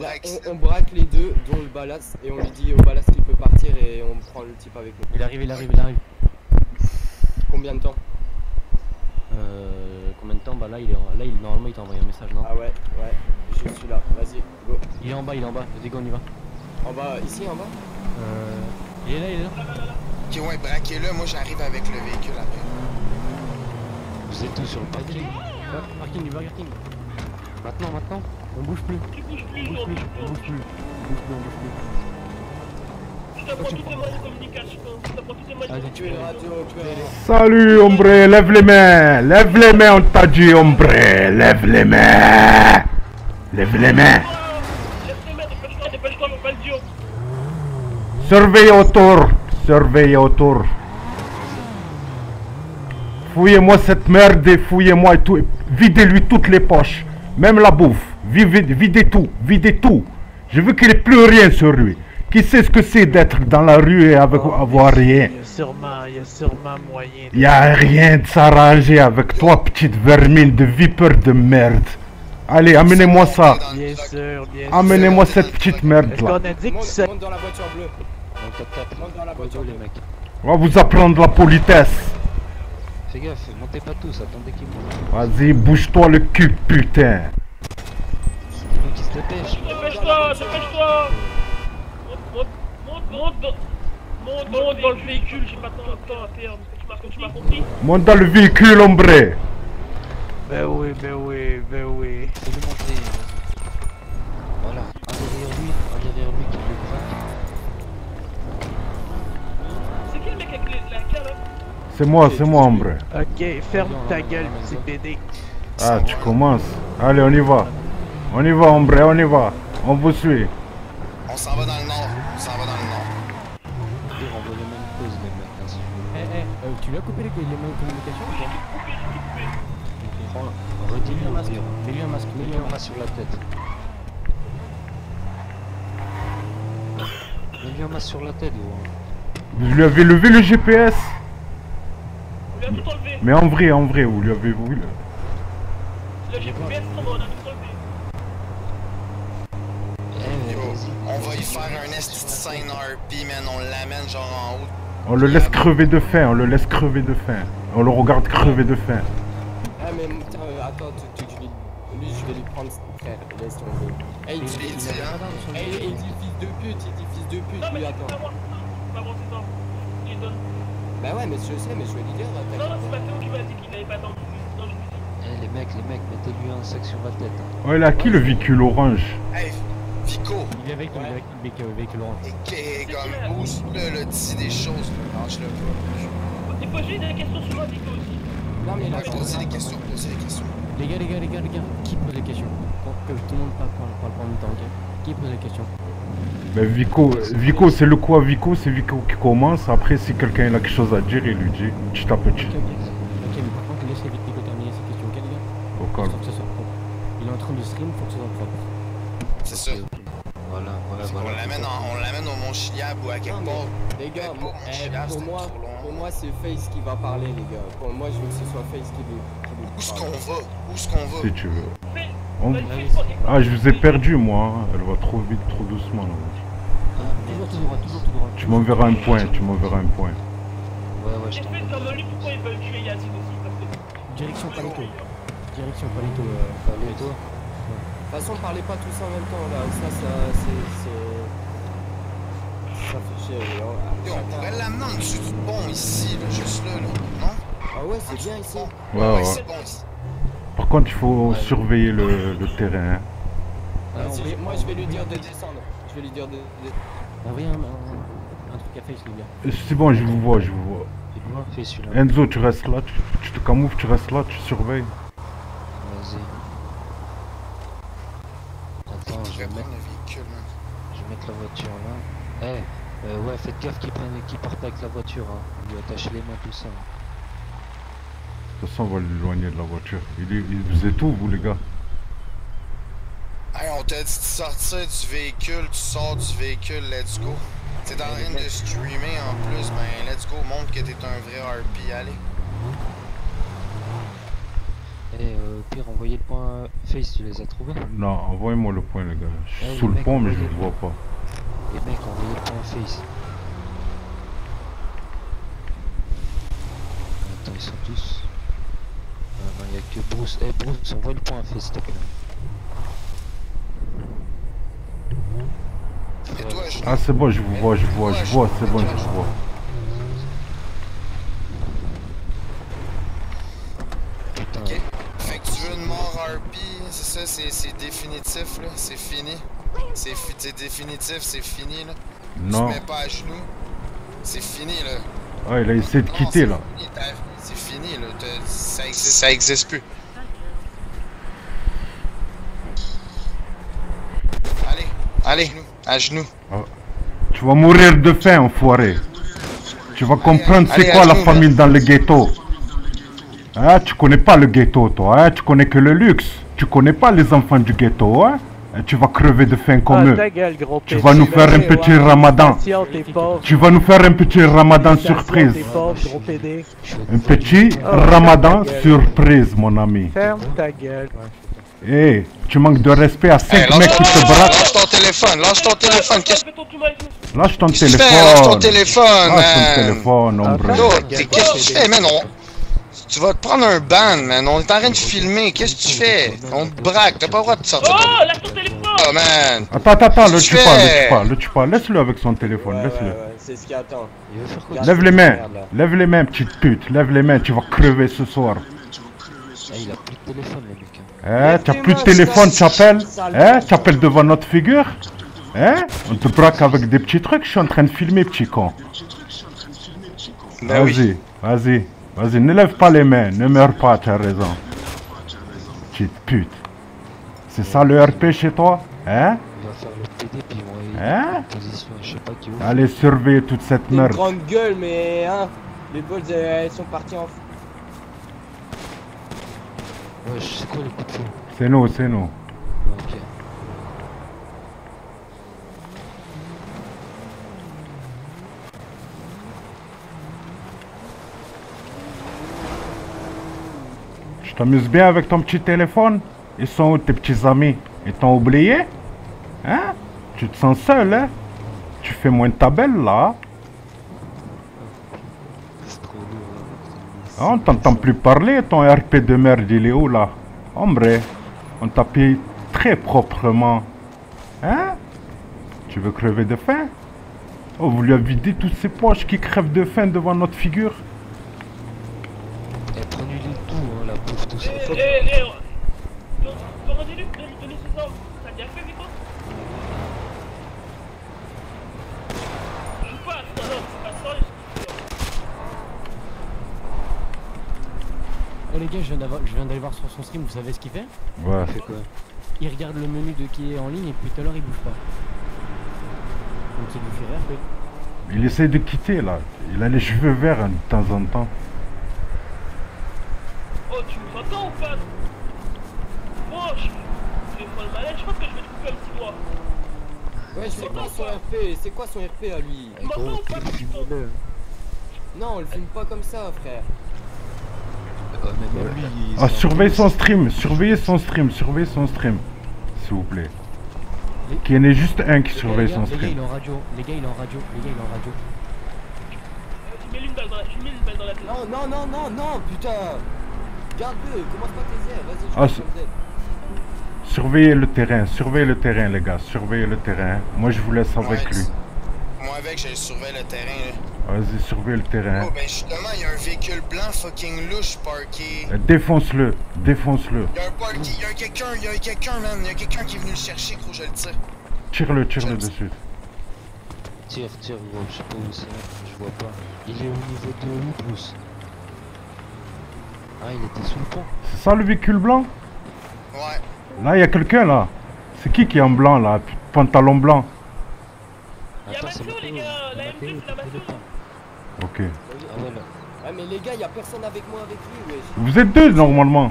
Là, on braque les deux, dont le Balaz, et on lui dit au Balaz qu'il peut partir et on prend le type avec nous. Il arrive. Combien de temps? Bah là normalement il t'a envoyé un message, non? Ah ouais, je suis là, vas-y, go. Il est en bas, vas-y go, on y va. En bas, ici en bas? Il est là. Ok ouais, braquez-le, moi j'arrive avec le véhicule après. Vous êtes tous sur le parking? Parking, du parking. Maintenant, on bouge plus. Je t'apprends tous les moyens de communication. Salut ombre, lève les mains, on t'a dit ombre, lève les mains. Dépêche-toi, mon bel Dieu. Surveillez autour. Fouillez-moi cette merde et fouillez-moi et tout. Videz-lui toutes les poches, même la bouffe. Videz tout. Je veux qu'il n'ait plus rien sur lui. Qui sait ce que c'est d'être dans la rue et avoir rien? Il y a sûrement moyen. Il n'y a rien de s'arranger avec toi, petite vermine de vipère de merde. Allez, amenez-moi ça. Bien sûr. Amenez-moi cette petite merde là. Monte dans la voiture bleue. Monte dans la voiture, les mecs. On va vous apprendre la politesse. Fais gaffe, montez pas tous, attendez qu'ils montent. Vas-y, bouge-toi le cul, putain. Qui se dépêche. Dépêche-toi. Monte dans le véhicule, j'ai pas tant de temps à perdre. Tu m'as compris? Monte dans le véhicule, ombre. Ben oui. C'est le monter. Voilà, un derrière lui qui le craque. C'est qui le mec avec la canne? C'est moi, ombre. Ok, ferme ta gueule, petit BD. Ah, tu commences. Allez, on y va, ombre, on y va. On vous suit. On s'en va dans le nord. On veut la même pause, les mecs. Tu lui as coupé les communications? J'ai coupé. Redis-lui un masque. Mets-lui un masque sur la tête. Mets-lui un masque sur la tête, ou... Vous lui avez levé le GPS? On lui a tout enlevé. Mais en vrai, vous lui avez voulu. Le GPS, on a tout enlevé. On va y faire un ST5 RP, man, on l'amène genre en haut. On le laisse crever de faim. On le regarde crever de faim. Ah mais attends, lui je vais lui prendre frère, laisse tomber. Hey, il dit fils de pute, non, lui attends. Non, il donne. Bah ouais, mais je sais, mais je vais lui dire. Non, c'est Mathéo qui m'a dit qu'il n'avait pas attendu. Eh les mecs, mettez-lui un sac sur la tête. Hein. Ouais, là, qui le véhicule orange? Hey. Vico! Il est avec le véhicule orange. Et comme bouge-le, dis des choses, lâche-le. T'es pas juste des questions sur moi, Vico aussi. Non, mais il a posé des questions. Les gars, qui pose les questions? Pour que tout le monde parle pas en même temps, ok? Qui pose les questions? Ben Vico, c'est le quoi? Vico, c'est Vico qui commence. Après, si quelqu'un a quelque chose à dire, il lui dit petit à petit. Ok, mais par contre, laissez vite Vico terminer ses questions, ok, les gars? Au calme. Faut que ça soit propre. Il est en train de stream, faut que ça soit propre. C'est sûr. Voilà. On l'amène au Mont Chiliab ou à quelque part. Les gars, pour moi c'est Face qui va parler, les gars. Pour moi je veux que ce soit Face qui Où est-ce qu'on va? Si tu veux. Je vous ai perdu moi. Elle va trop doucement là. Toujours tout droit. Tu m'enverras un point. Ouais, je t'en prie. Pourquoi ils veulent tuer Yacine aussi? Direction Palito. De toute façon, parlez pas tous en même temps là, ça fait chier. On pourrait l'amener en dessous du pont ici, là, juste là, non? Ah ouais, c'est bien ici. Ouais. C'est bon ici. Par contre, il faut surveiller le terrain. Hein. Moi, je vais lui dire de descendre. Envoyez un truc à Face, les gars. C'est bon, je vous vois. C'est celui-là. Enzo, tu restes là, tu te camoufles, tu restes là, tu surveilles. Vas-y. Je vais mettre la voiture là. Ouais, faites gaffe qu'ils partent avec la voiture. Hein. Lui attacher les mains, tout ça. De toute façon, on va l'éloigner de la voiture. Vous êtes où, vous, les gars? Hey, on t'a dit de sortir du véhicule. Tu sors du véhicule, let's go. T'es en train de streamer en plus. Ben, let's go, montre que t'es un vrai RP, allez. Et pire, envoyez le point Face, tu les as trouvés? Non, envoyez-moi le point, les gars. Je suis sous le pont, mais je ne le vois pas. Et mec, envoyez le point Face. Attends, ils sont tous. Non, il n'y a que Bruce. Eh, Bruce, envoie le point Face, s'il te plaît. Ah c'est bon, je vous vois, c'est bon, je vous vois. Ok, fait que tu veux une mort RP, c'est ça, c'est définitif là, c'est fini. C'est définitif, c'est fini là. Non. Tu mets pas à genoux, c'est fini là. Ah il a essayé de quitter là. C'est fini là, ça existe plus. Allez, à genoux. Oh. Tu vas mourir de faim, enfoiré. Tu vas comprendre c'est quoi la famille dans le ghetto. Ah, tu connais pas le ghetto, toi. Hein? Tu connais que le luxe. Tu connais pas les enfants du ghetto. Hein? Et tu vas crever de faim comme eux. Gueule, tu vas nous faire un petit ramadan. Tu vas nous faire un petit ramadan surprise. Un petit ramadan surprise, mon ami. Ferme ta gueule. Eh, hey, tu manques de respect à 5 mecs qui te braquent. Lâche ton téléphone, qu'est-ce que tu Lâche ton téléphone, hombre. Qu'est-ce que tu fais, man? Tu vas te prendre un ban, man. On est en train de filmer, qu'est-ce que tu fais? On te braque, t'as pas le droit de sortir. Oh, lâche ton téléphone! Oh, man. Attends, le tue pas. Laisse-le avec son téléphone, laisse-le. Ouais, c'est ce qu'il attend. Lève les mains, petite pute, lève les mains, tu vas crever ce soir. Il a plus de téléphone, le mec. Hein, t'as plus de téléphone, t'appelles? Hein, t'appelles devant notre figure? Hein? On te braque avec des petits trucs, je suis en train de filmer, petit con. Vas-y, ne lève pas les mains, ne meurs pas, t'as raison. Petite pute. C'est ça le RP chez toi? Hein? Hein? Allez, surveiller toute cette merde. Grande gueule, mais hein, les bols, elles sont partis en fou. Ouais, c'est quoi les coups de feu? C'est nous. Ok. Tu t'amuses bien avec ton petit téléphone? Ils sont où tes petits amis? Ils t'ont oublié? Hein? Tu te sens seul, hein? Tu fais moins de ta belle, là. On t'entend plus parler, ton RP de merde il est où là? Hombre, on t'a payé très proprement. Hein? Tu veux crever de faim? Oh, vous lui avez vidé toutes ces poches qui crèvent de faim devant notre figure. Elle prenait les tout, hein, la pauvre tout ça. Demandez-lui de lui donner ses ordres. Ça a bien fait, Vico? Je passe, non, oh les gars, je viens d'aller voir sur son stream, vous savez ce qu'il fait? Ouais. Il fait quoi? Il regarde le menu de qui est en ligne et depuis tout à l'heure il bouge pas. Donc il lui fait rire, mais... Il essaie de quitter là, il a les cheveux verts de temps en temps. Oh, tu m'entends ou pas? Moi, je vais prendre le malade, je pense que je vais trouver un petit doigt. Ouais, c'est quoi son RP à lui? Tu m'entends ou pas? Non, on le filme pas comme ça, frère. Ah, surveillez son stream, s'il vous plaît. Qu'il y en ait juste un qui surveille son stream. Les gars, il est en radio. Tu mets une balle dans la tête. Non, putain. Garde-le, commence pas tes airs, vas-y, je vais te aider. Surveillez le terrain, les gars, Moi, je vous laisse avec lui. Moi avec, je surveille le terrain. Vas-y, surveille le terrain. Oh, ben justement, il y a un véhicule blanc fucking louche parké. Défonce-le. Il y a quelqu'un, qui est venu le chercher, gros, je le tire. Tire-le de suite. Tire, gros, je sais pas où c'est, je vois pas. Il est au niveau de où, Bruce? Ah, il était sous le pont. C'est ça le véhicule blanc? Ouais. Là, il y a quelqu'un, là. C'est qui est en blanc, là? Pantalon blanc. Attends, c'est le les gars, la M2, c'est la Massou. Ok. Ah mais les gars, y'a personne avec moi avec lui, wesh. Vous êtes deux normalement.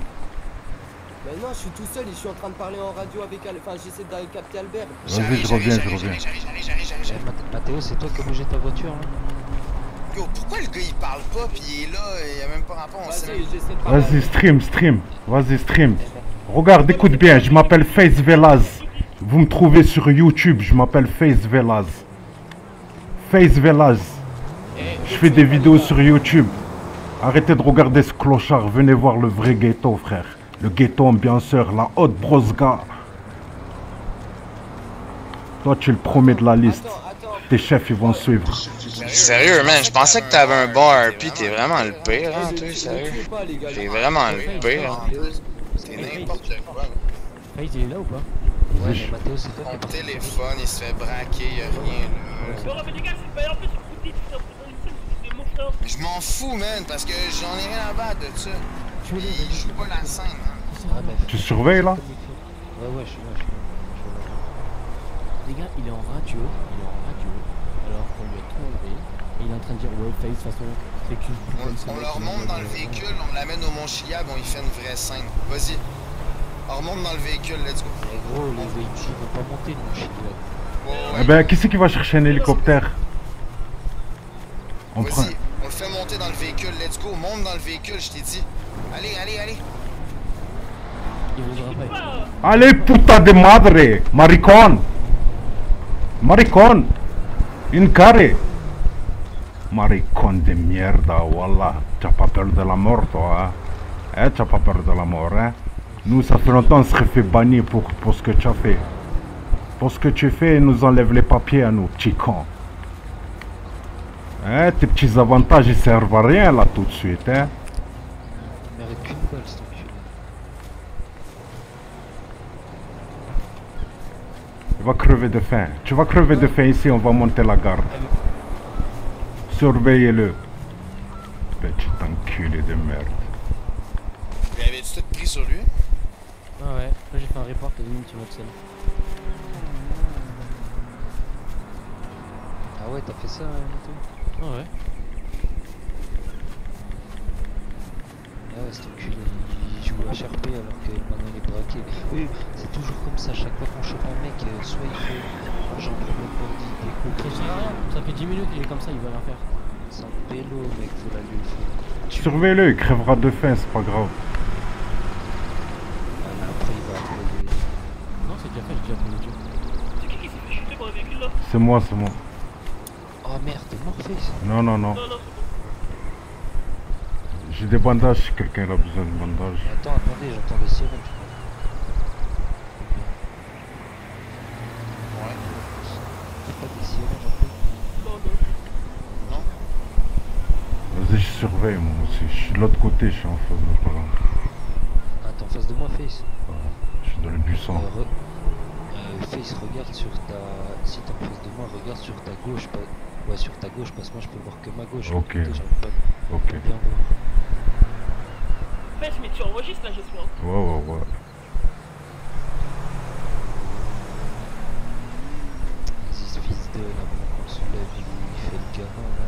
Ben non, je suis tout seul et je suis en train de parler en radio avec Albert. Enfin, j'essaie d'aller capter Albert. Vas-y, je reviens. Mathéo, c'est toi qui a bougé ta voiture, hein. Yo, pourquoi le gars il parle pas pis il est là, il a même pas rapport, on sait. Vas-y, stream. Vas-y, stream. Regarde, écoute bien, je m'appelle FayceVelaZ. Vous me trouvez sur YouTube, je m'appelle FayceVelaZ. FayceVelaZ. Je fais des vidéos sur YouTube. Arrêtez de regarder ce clochard, venez voir le vrai ghetto, frère. Le ghetto ambianceur, la haute brosga. Toi, tu es le premier de la liste. Tes chefs, ils vont suivre. Sérieux, man, je pensais que t'avais un bon RP, t'es vraiment le pire, hein, toi, sérieux. T'es vraiment le pire, hein. T'es n'importe quoi, là. Hey, t'es là ou pas? Ouais, mais Mathéo, c'est toi. Mon téléphone, il se fait braquer, y'a rien, là. Je m'en fous, man, parce que j'en ai rien à battre de ça. Puis, il joue pas la scène, hein. Tu surveilles, là? Ouais, je suis là. Les gars, il est en radio, alors qu'on lui a tout enlevé, et il est en train de dire ouais, Face, de toute façon, véhicule. On le remonte dans le véhicule, on l'amène au Mont-Chiab, on y fait une vraie scène. Vas-y, on remonte dans le véhicule, let's go. Mais gros, les véhicules vont pas monter le Mont-Chiab. Eh ben, qui c'est qui va chercher un hélicoptère? On prend. On le fait monter dans le véhicule, let's go, monte dans le véhicule, je t'ai dit. Allez. Allez, puta de madre, maricon. Maricon, une carré. Maricon de merde, voilà. T'as pas peur de la mort, toi, hein? T'as pas peur de la mort, hein? Nous, ça fait longtemps, on serait fait bannir pour ce que tu as fait. Pour ce que tu fais, ils nous enlèvent les papiers à nous, petits cons. Hein, tes petits avantages, ils servent à rien, là, tout de suite, hein? Tu vas crever de faim. Tu vas crever de faim ici, on va monter la garde. Surveillez-le. Petit enculé de merde. Mais avais-tu tout pris sur lui? Ah ouais, après j'ai fait un report et lui tu m'as observé. Ah ouais, t'as fait ça, Mathéo? Ah ouais. Ah ouais, cet enculé, il joue à HRP alors que maintenant il est braqué. Oui, c'est toujours comme ça, chaque fois qu'on chope un mec, soit il fait genre le pour des coups. Ça fait 10 minutes qu'il est comme ça, il va rien faire. C'est un vélo, mec, faut la lui. Surveille-le, il crèvera de faim, c'est pas grave. Ah mais après il va appeler. Non, c'est déjà fait, j'ai déjà fait le jeu. C'est qui s'est fait chuter par le véhicule là? C'est moi. Oh merde, t'es mort Face. Non. J'ai des bandages si quelqu'un a besoin de bandages. Attends, attendez, j'entends des sirènes. Ouais. C'est pas des sirènes, j'entends. Non. Vas-y, je surveille moi aussi. Je suis de l'autre côté, je suis en face de toi. Ah, t'es en face de moi, Face? Ouais, je suis dans le buisson. Face, regarde sur ta... Si t'es en face de moi, regarde sur ta gauche. Ouais, sur ta gauche, parce que moi je peux voir que ma gauche. Ok. Ok. Fais, mais tu enregistres là, j'espère. Ouais. Vas-y, ce fils de la qu'on se lève, il fait le gamin là.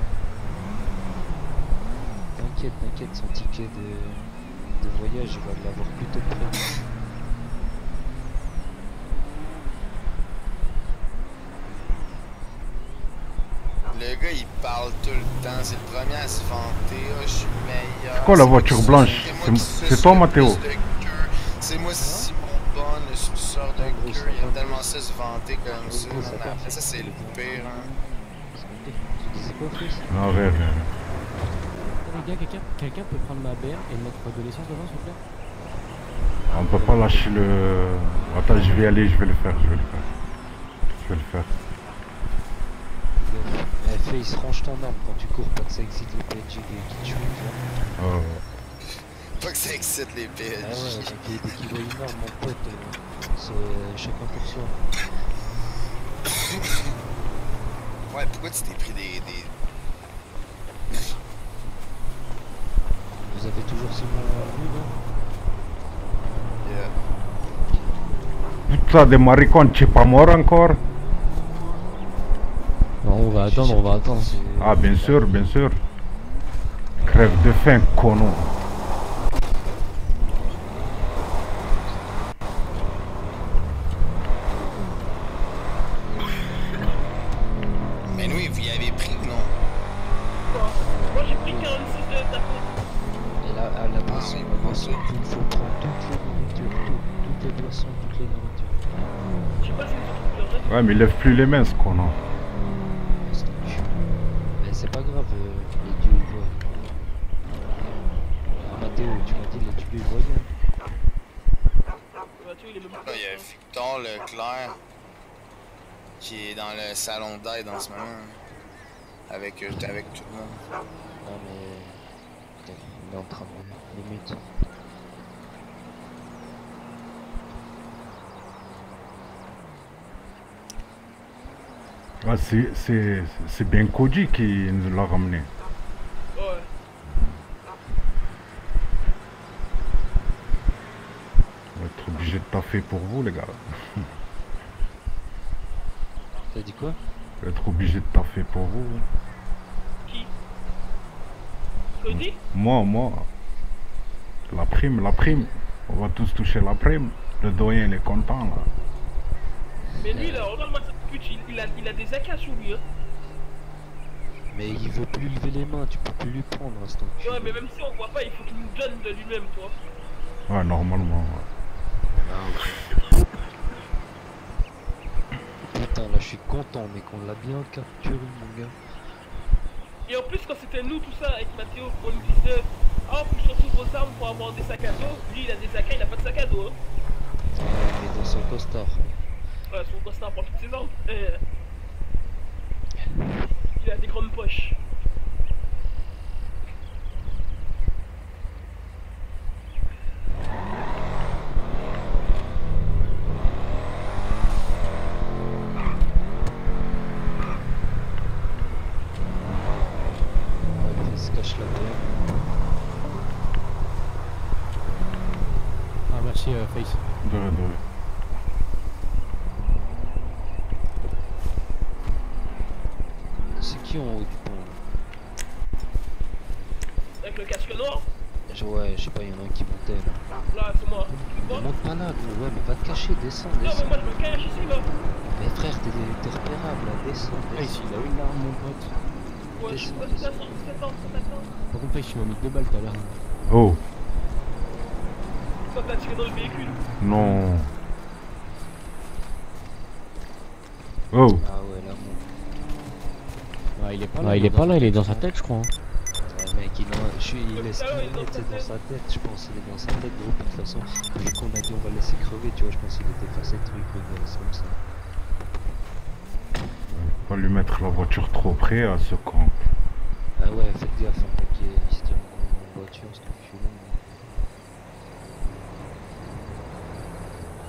T'inquiète, son ticket de voyage, il va l'avoir plutôt près. Le gars il parle tout le temps, c'est le premier à se vanter, je suis meilleur. C'est quoi la voiture blanche? C'est toi Mathéo? C'est moi si mon bon, le suceur de cœur, il aime tellement ça se vanter comme ça. Ça c'est le pire, hein. Non, rien. Les gars, quelqu'un peut prendre ma BR et mettre de l'essence devant s'il vous plaît? On peut pas lâcher le... Attends, je vais le faire. Face, range ton arme quand tu cours, pas que ça excite les PNJ qui tuent. Oh. Pas que ça excite les PNJ. Ah ouais, dès qu'il voit une arme, mon pote, c'est chacun pour soi. Ouais, pourquoi tu t'es pris des... Vous avez toujours ce moment-là, non? Yeah. Putain, des maricones, tu es pas mort encore? On va attendre. Ah, bien sûr. Crève de faim, conon. Mais nous, vous y avez pris, non? les nourritures. Je sais pas si tu trouves le reste. Ouais, mais il lève plus les mains ce qu'on a. Mais c'est pas grave, les dieux y voient. Amadeo, tu m'as dit les dieux y voyaient. Il y a Victor Leclerc qui est dans le salon d'aide en ce moment. J'étais avec tout le monde. Non mais... Il est en train de limite. Ah, c'est bien Koji qui nous l'a ramené. Ouais. On va être obligé de taffer pour vous, les gars. T'as dit quoi? On va être obligé de taffer pour vous. Qui? Koji? Moi. La prime. On va tous toucher la prime. Le doyen, il est content, là. Mais lui, là, regarde-moi ça. Il a des AK sous lui, hein. Mais il veut plus lever les mains, tu peux plus lui prendre à ce temps. Ouais, mais même si on voit pas, il faut qu'il nous donne de lui-même, toi. Ouais, normalement, ouais. Putain, là je suis content, mais qu'on l'a bien capturé, mon gars. Et en plus, quand c'était nous, tout ça, avec Mathéo, on nous disait pour chercher vos armes pour avoir des sacs à dos. Lui, il a des AK, il a pas de sac à dos, hein. Ouais, il est dans son costard. Son costard prend toutes ses armes. Il a des grandes poches. Il se cache là-dedans. Ah merci Face. De en haut du pont. Avec le casque noir? Ouais, je sais pas, il y en a un qui montait là. Là, c'est moi. Tu monte pas là, gros, ouais, mais va te cacher, descends. Non, mais moi je me cache ici, là. Mais frère, t'es repérable, là, descends. Ah, ici, il a une arme, mon pote. Ouais, je sais pas, par contre, il m'a mis 2 balles tout à l'heure. Oh. Toi, t'as tiré dans le véhicule? Non. Oh. Ah ouais, là, mon. Ah, il est pas là, il est dans sa tête, je crois. Ouais, mec, il laisse crever, c'est dans sa tête, je pense. Il est dans sa tête, gros. De toute façon, vu qu'on a dit on va laisser crever, tu vois, je pense qu'il était passé le truc, il va laisser comme ça. Faut pas lui mettre la voiture trop près à ce camp. Ah ouais, faites gaffe, un peu qu'il se tient en voiture, c'est un culon.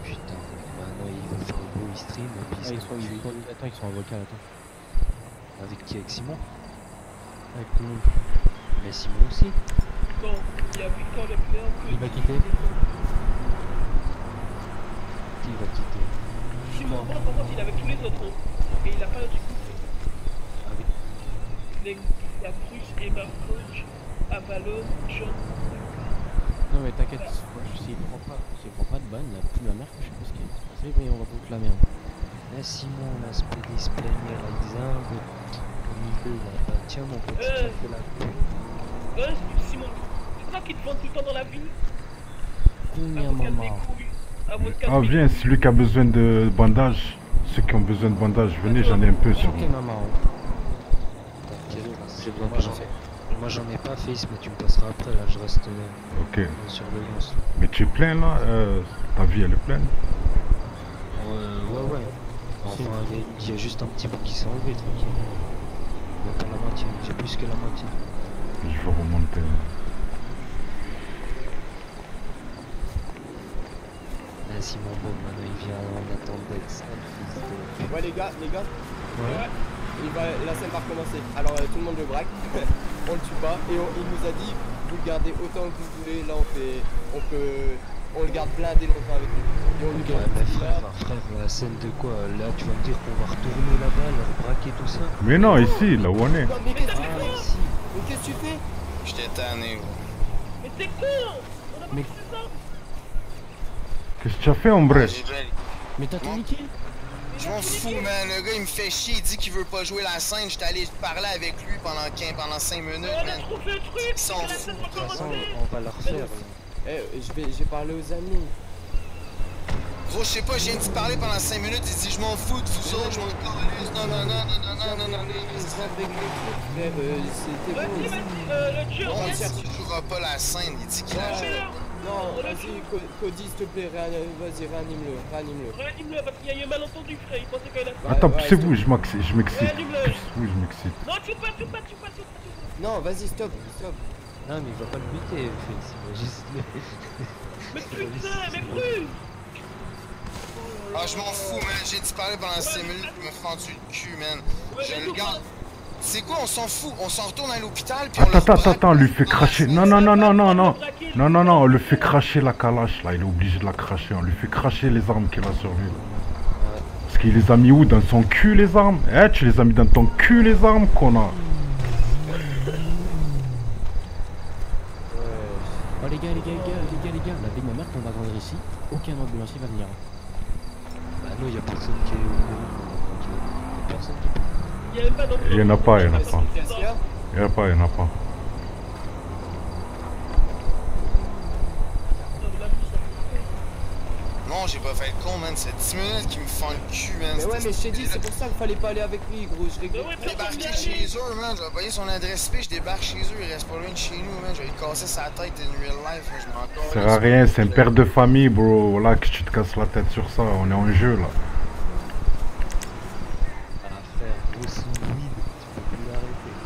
Putain, maintenant il va faire un beau stream, et puis attends, ils sont en vocal, attends. Avec qui? Avec Simon? Avec tout le monde. Mais Simon aussi? Bon, il y a Victor Leclerc. Il va quitter. Qui va quitter? Simon, par contre, il est avec tous les autres. Et il a pas du coup. Avec les Bruce, Emma, Coach, Avalo, John. Non mais t'inquiète, s'il prend pas de banne, il a plus de la merde, je sais pas ce qu'il se passé, mais on va foutre la merde. Là, Simon, là, se plaignait là, il disait au milieu, là, tiens mon pote, tu fais la... Simon, c'est toi qui te vends tout le temps dans la ville? Combien, maman? Ah, viens, celui qui a besoin de bandages, ceux qui ont besoin de bandages, venez, j'en ai un peu sur moi. Ok, maman. T'inquiète, j'ai besoin de bandages. Moi, j'en ai pas, Face, mais tu me passeras après, là, je reste en surveillance. Mais tu es plein, là, ta vie, elle est pleine? Ouais. Enfin, il y a juste un petit bout qui s'est enlevé, tranquille. Il n'y a pas la moitié, j'ai plus que la moitié. Je vais remonter. Là, Simon, bon, maintenant il vient en attente d'être sale. Ouais, les gars, ouais. La scène va recommencer. Alors, tout le monde le braque, on le tue pas. Et il nous a dit, vous le gardez autant que vous voulez. Là, on le garde blindé longtemps avec lui. Et on le garde. Frère, la scène de quoi? Là, tu vas me dire qu'on va retourner là-bas, leur braquer tout ça? Mais non, ici, là où on est. Mais qu'est-ce que tu fais? Je t'ai tanné. Mais t'es con! On a pas fait ça! Qu'est-ce que tu as fait, Ombre? Mais t'as tout niqué? Je m'en fous, man. Le gars, il me fait chier. Il dit qu'il veut pas jouer la scène. J'étais allé parler avec lui pendant 5 minutes, man. Ils s'en foutent. De toute façon, on va la refaire. Eh, je vais parler aux amis. Gros, je sais pas, j'ai dit parler pendant 5 minutes, il dit je m'en fous de vous autres, je m'en calisse, non. On ne trouvera pas la scène, il dit qu'il a joué. Non, vas-y, Cody, s'il te plaît, vas-y, réanime-le. Réanime-le, parce qu'il y a eu un malentendu, frère, il pensait qu'il a... Attends, poussez-vous, je m'excite. Non, tue pas. Non, vas-y, stop. Non, mais il va pas le buter, c'est juste... Mais putain, mais brûle. Ah, je m'en fous, man, j'ai disparu pendant 5 minutes, je me fends du cul, man. Je le garde. C'est quoi, on s'en fout, on s'en retourne à l'hôpital, puis on le... Attends, lui fait cracher. Non, on lui fait cracher la calache, là, il est obligé de la cracher, on lui fait cracher les armes qu'il a sur lui. Parce qu'il les a mis où? Dans son cul, les armes? Eh, tu les as mis dans ton cul, les armes, connard. Oh, les gars, la big maman, on va rendre ici, aucun ambulancier va venir. Bah non, il y a personne qui est... Personne qui... Il n'y en a pas. Non, j'ai pas fait le con, man, c'est 10 minutes qui me font le cul, man. Mais ouais, mais je t'ai dit, c'est pour ça qu'il fallait pas aller avec lui, gros. Je débarquais chez eux, man, j'ai envoyé son adresse IP, je débarque chez eux, il reste pas loin de chez nous, man. Je vais lui casser sa tête in real life, je m'en casse. Ça sert à rien, c'est un père de famille, bro. Voilà, que tu te casses la tête sur ça, on est en jeu, là.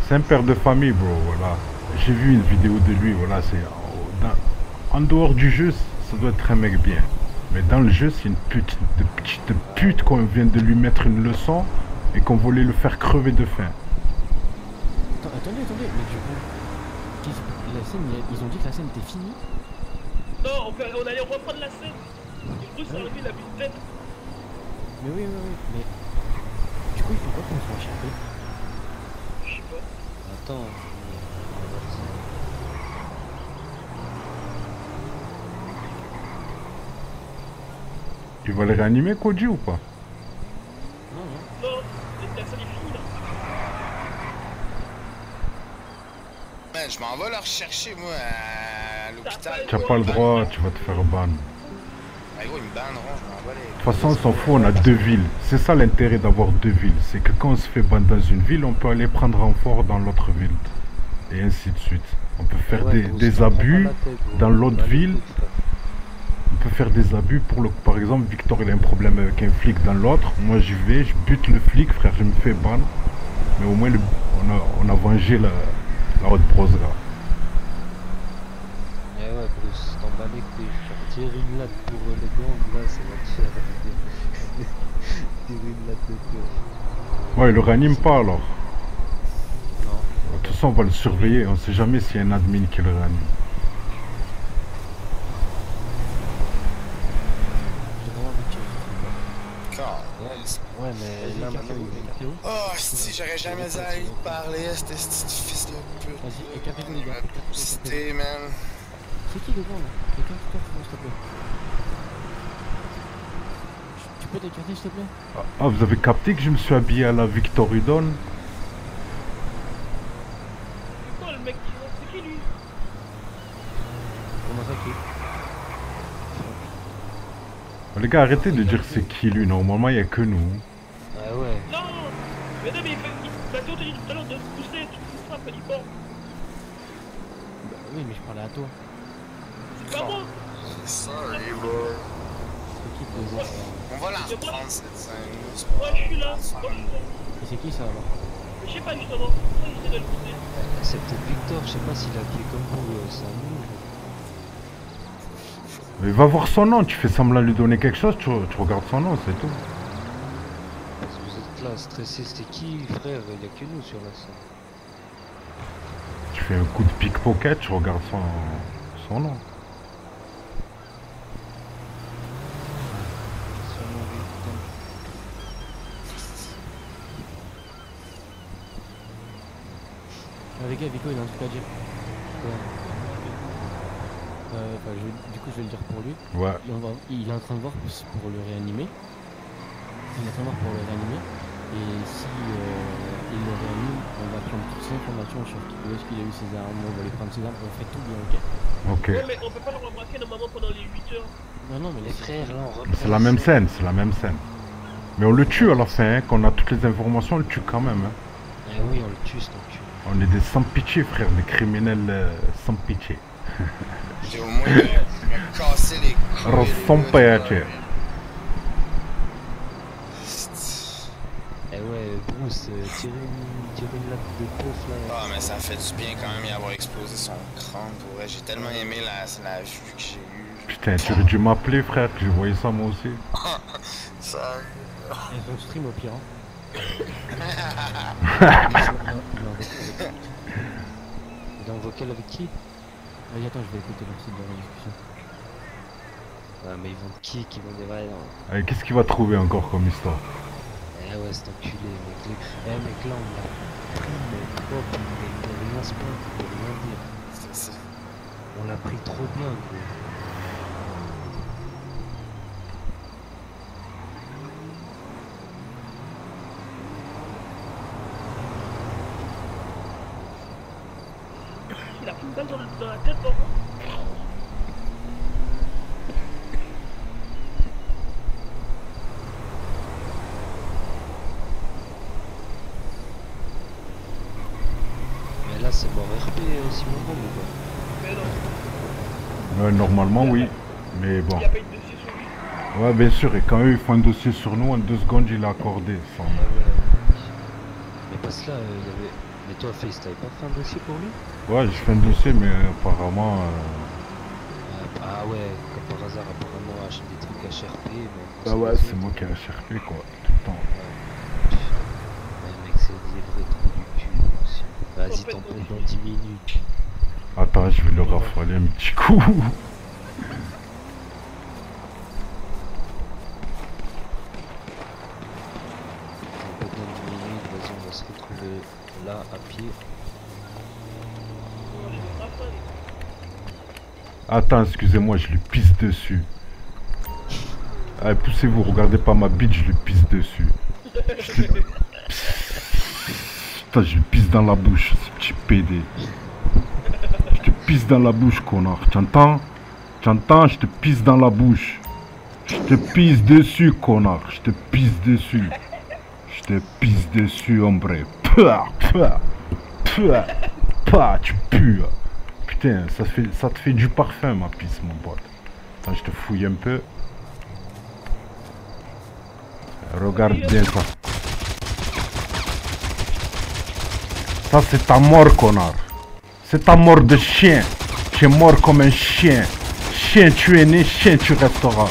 C'est un père de famille, bro, voilà. J'ai vu une vidéo de lui, voilà, c'est... En dehors du jeu, ça doit être un mec bien. Mais dans le jeu, c'est une petite pute qu'on vient de lui mettre une leçon et qu'on voulait le faire crever de faim. Attendez, mais du coup... La scène, ils ont dit que la scène était finie? Non, on allait reprendre la scène. Le bruit sur le il a vu une tête. Mais oui, mais... Du coup, il faut pas qu'on soit échappé. Attends. Tu vas les réanimer, Koji, ou pas? Non. La salle est finie là. Man, je m'en vais leur chercher, moi, à l'hôpital. T'as pas le droit, tu vas te faire ban. Ah, gros, ils me banneront, je m'en vais les... De toute façon, on s'en fout, on a deux villes. C'est ça l'intérêt d'avoir deux villes. C'est que quand on se fait ban dans une ville, on peut aller prendre renfort dans l'autre ville. Et ainsi de suite. On peut faire des abus dans l'autre ville. On peut faire des abus pour le... Par exemple, Victor, il a un problème avec un flic dans l'autre. Moi, j'y vais, je bute le flic, frère, je me fais ban. Mais au moins, on a vengé la haute prose, là. Eh ouais, Bruce, t'en bats les couilles. Des ruinades pour le gang, là, ça va te faire des ruinades de cœur. Ouais, il le réanime pas alors. Non. De toute façon, on va le surveiller, on sait jamais s'il y a un admin qui le réanime. J'ai vraiment envie de tuer. Ouais, mais là, maintenant, il est... Oh, si, j'aurais jamais à lui parler, c'était ce petit fils de pute. Vas-y, écartez-le, les gars. C'était, man. C'est qui devant là? Quelqu'un qui porte, s'il te plaît. Tu peux t'écarter, s'il te plaît? Ah, vous avez capté que je me suis habillé à la Victor Udon? C'est quoi le mec qui rentre? C'est qui lui? Comment ça, qui? Oh, les gars, arrêtez de dire c'est qui lui, normalement il n'y a que nous. Ah ouais. Non! Mais non, mais il t'a dit tout à l'heure de pousser, tu te frappes, il part. Bah oui, mais je parlais à toi. Sorry, bro. On va la reprendre cette scène. Moi je suis là. Et c'est qui ça alors? Je sais pas justement. C'est peut-être Victor, je sais pas s'il a appelé comme vous, ça nous. Mais va voir son nom, tu fais semblant lui donner quelque chose, tu regardes son nom, c'est tout. Parce que vous êtes là, stressé, c'était qui frère? Il n'y a que nous sur la scène. Tu fais un coup de pickpocket, tu regardes son nom. Les gars, Vico, il a un truc à dire. Ouais. Du coup, je vais le dire pour lui. Ouais. Il est en train de voir pour le réanimer. Et si il le réanime, on va prendre tout ça. informations sur où est-ce qu'il a eu ses armes, on va les prendre ses armes, on fait tout bien, ok. Non mais on peut pas leur embraquer normalement pendant les 8 heures. Non non mais les frères là on reprend. C'est la même scène, c'est la même scène. Mais on le tue à la fin, hein, qu'on a toutes les informations, on le tue quand même. Hein. Eh oui on le tue, c'est un cul. On est des sans pitié frère, des criminels sans pitié. J'ai au moins cassé les couilles. Sans pitié. Eh ouais, Bruce, tirer une latte de pouf là. Ah, mais ça fait du bien quand même y avoir explosé son crâne pour vrai. J'ai tellement aimé la vue que j'ai eue. Putain, tu aurais dû m'appeler frère, que je voyais ça moi aussi. Ça arrive. Et ton stream au pire. Dans vocal avec qui? Vas-y, attends, je vais écouter leur site dans la discussion. Ouais, mais ils vont kick, ils vont dévaler. Allez, qu'est-ce qu'il va trouver encore comme histoire? Eh ouais, c'est enculé, mec. Eh, mec, là, on l'a pris, mais propre, mais pour rien se prendre, pour rien dire. C'est ça. On l'a pris trop bien, gros. Il a pris une balle dans la tête, non? Mais là, c'est bon, RP aussi bon ou pas? Normalement, oui. Mais bon. Il n'y a pas eu de dossier sur lui? Ouais, bien sûr. Et quand eux, ils font un dossier sur nous, en 2 secondes, il a accordé. Sans... Mais parce que là, il y avait... Mais toi, Face, t'avais pas fait un dossier pour lui? Ouais, j'ai fait un dossier, mais apparemment... Ah ouais, comme par hasard, apparemment, on achète des trucs HRP. Bah ouais, c'est moi qui ai HRP, quoi, tout le temps. Ouais, mec, c'est des vrais trous du cul, aussi. Vas-y, t'en prends dans 10 minutes. Attends, je vais le rafraler un petit coup. Là, à pied. Attends, excusez-moi, je lui pisse dessus. Allez, poussez-vous, regardez pas ma bite, je lui pisse dessus. Putain, je lui pisse dans la bouche, ce petit PD. Je te pisse dans la bouche, connard. T'entends? T'entends? Je te pisse dans la bouche. Je te pisse dessus, connard. Je te pisse dessus. Je te pisse dessus, hombre. Tu pues. Putain, ça te fait du parfum, ma pisse, mon pote. Attends, je te fouille un peu. Regarde bien ça. Ça, c'est ta mort, connard. C'est ta mort de chien. Tu es mort comme un chien. Chien, tu es né, chien, tu resteras.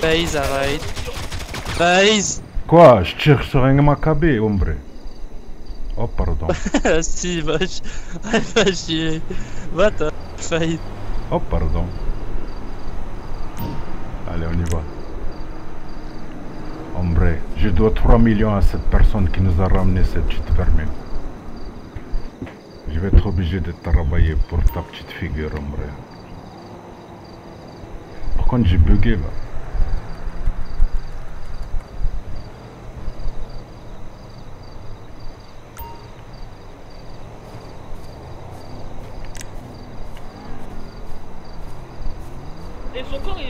Face, arrête. Face. Quoi? Je tire sur un macabé, hombre. Oh, pardon. Si, vache. Va chier. Va t'en Face. Oh, pardon. Allez, on y va. Hombre, je dois 3 millions à cette personne qui nous a ramené cette petite vermine. Je vais être obligé de travailler pour ta petite figure, hombre. Par contre, j'ai bugué, là. Et son corps il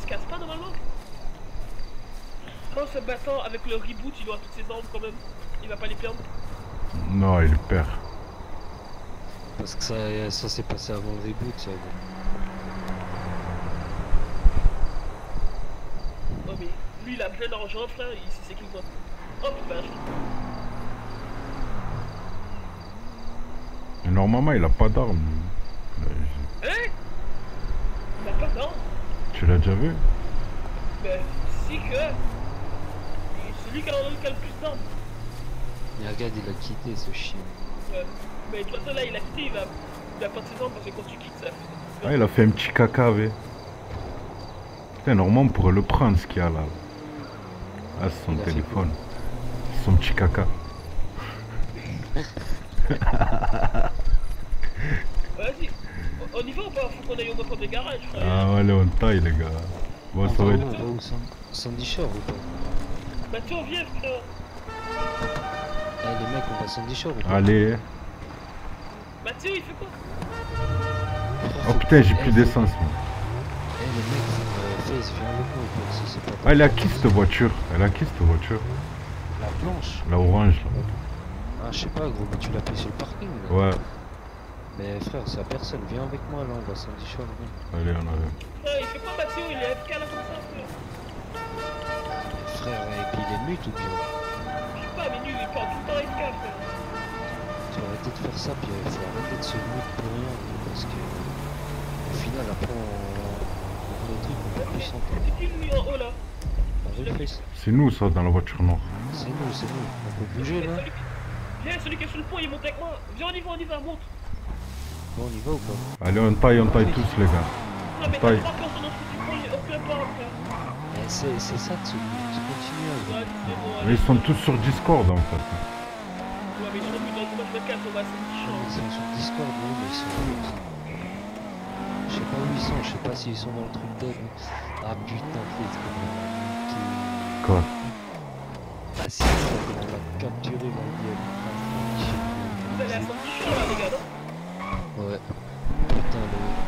se casse pas normalement? En se battant avec le reboot il aura toutes ses armes quand même. Il va pas les perdre? Non il perd. Parce que ça s'est passé avant le reboot ça. Oh mais lui il a plein d'argent frère, il sait qu'il doit. Hop il va acheter. Normalement il a pas d'armes. Hein? Bah pas non. Tu l'as déjà vu? Bah si que... C'est lui qui a le plus d'armes. Mais regarde, il a quitté ce chien. Ouais. Mais de toute façon là, il a quitté, il a pas de ses armes parce que quand tu quittes ça... Ah, il a fait un petit caca, ouais. Putain, normalement, on pourrait le prendre, ce qu'il y a là. Ah, c'est son téléphone. C'est son petit caca. Vas-y, on y va ou pas? Faut qu'on aille au moteur de garage, frère. Ah ouais, là on taille, les gars. Bon, ça va être. Sandy Shore ou pas? Bah, tu reviens, frère. Ah, les mecs, on va Sandy Shore ou pas? Allez. Mathieu, il fait quoi? Oh putain, j'ai plus d'essence, moi. Eh, le mec, FayceVelaZ, viens avec moi ou pas? Si c'est pas. Ah, elle a qui cette voiture? Elle a qui cette voiture? La blanche. La orange, là. Ah, je sais pas, gros, mais tu l'as pris sur le parking, là. Ouais. Mais frère, c'est à personne, viens avec moi là, on va Sandy Shore. Allez, on arrive. Frère, il fait quoi Mathieu? Il est FK là comme ça, frère. Frère, et puis il est mute ou bien? Je sais pas, mais lui, il parle tout le temps FK, frère. Tu vas arrêter de faire ça, puis il faut arrêter de se mute pour rien, parce que au final, après, on fait des trucs, on va plus s'entendre. C'est qui lui en haut là? C'est nous ça, dans la voiture noire. C'est nous, on peut bouger là. Viens, celui qui est sur le pont, il monte avec moi. Viens, on y va, monte. Bon, on y va ou pas? Allez, on taille tous les gars. Non mais t'as pas peur sur notre petit point, il aucun part après. C'est ça, tu continues. Mais ils sont tous sur Discord en fait. Ouais mais ils sont plus dans le mode de 4, on va Ils sont sur Discord, oui mais ils sont... Je sais pas où ils sont, je sais pas s'ils sont dans le truc dead. Ah putain, c'est quoi? Bah si, on va capturer la gueule. Vous allez à Sandy Shore là les gars, non? Ouais. Putain, le...